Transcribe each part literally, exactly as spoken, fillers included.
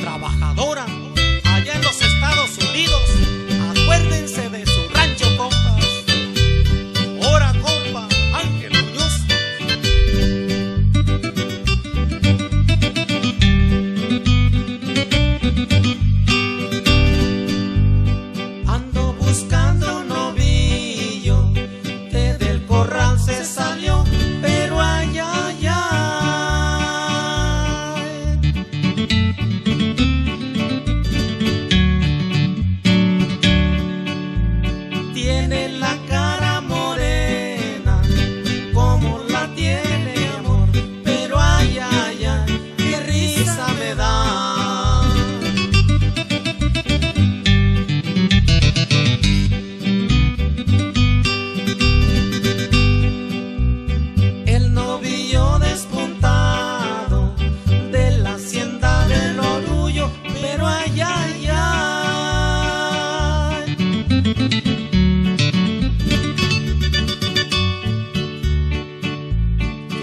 trabajadora, allá en los Estados Unidos. Acuérdense de su rancho, compas. Ahora, compa, Ángel Muñoz. Ando buscando un novillo, que del corral se salió.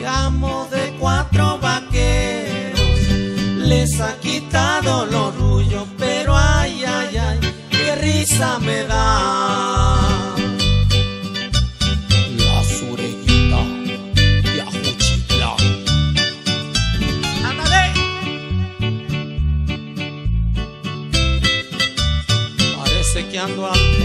Amo de cuatro vaqueros, les ha quitado lo orgullo, pero ay, ay, ay, qué risa me da. La Sureñita de Ajuchitlán. ¡Ándale! Parece que ando a...